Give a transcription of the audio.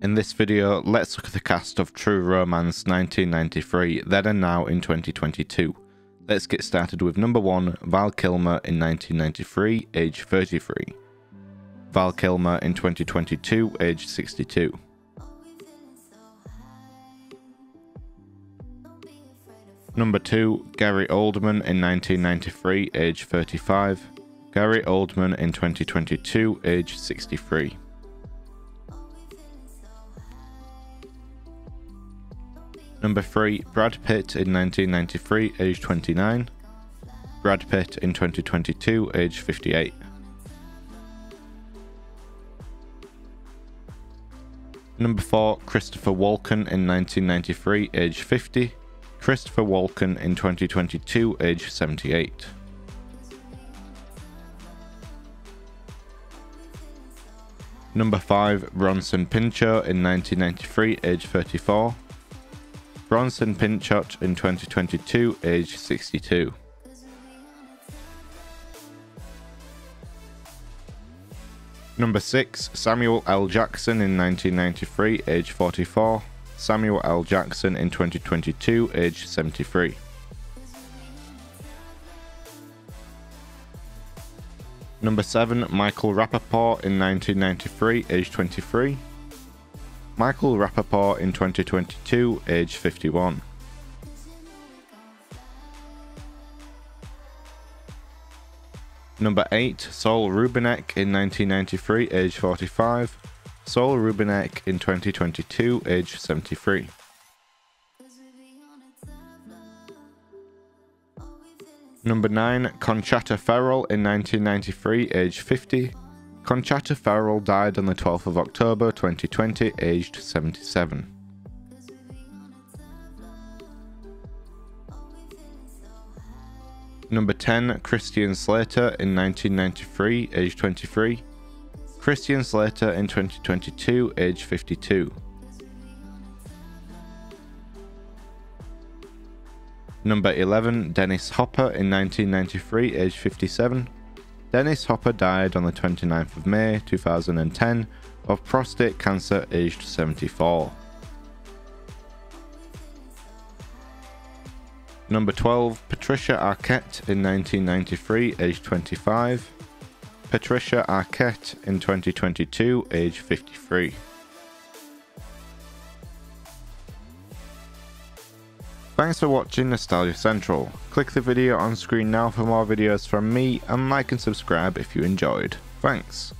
In this video, let's look at the cast of True Romance 1993, then and now in 2022. Let's get started with number 1, Val Kilmer in 1993, age 33. Val Kilmer in 2022, age 62. Number 2, Gary Oldman in 1993, age 35. Gary Oldman in 2022, age 63. Number 3, Brad Pitt in 1993, age 29. Brad Pitt in 2022, age 58. Number 4, Christopher Walken in 1993, age 50. Christopher Walken in 2022, age 78. Number 5, Bronson Pinchot in 1993, age 34. Bronson Pinchot in 2022, age 62. Number 6, Samuel L. Jackson in 1993, age 44. Samuel L. Jackson in 2022, age 73. Number 7, Michael Rapaport in 1993, age 23. Michael Rapaport in 2022, age 51. Number 8, Sol Rubinek in 1993, age 45. Sol Rubinek in 2022, age 73. Number 9, Conchata Ferrell in 1993, age 50. Conchata Ferrell died on the 12th of October 2020, aged 77. Number 10, Christian Slater in 1993, age 23. Christian Slater in 2022, age 52. Number 11, Dennis Hopper in 1993, age 57. Dennis Hopper died on the 29th of May 2010 of prostate cancer, aged 74. Number 12, Patricia Arquette in 1993, aged 25. Patricia Arquette in 2022, aged 53. Thanks for watching Nostalgia Central. Click the video on screen now for more videos from me, and like and subscribe if you enjoyed. Thanks.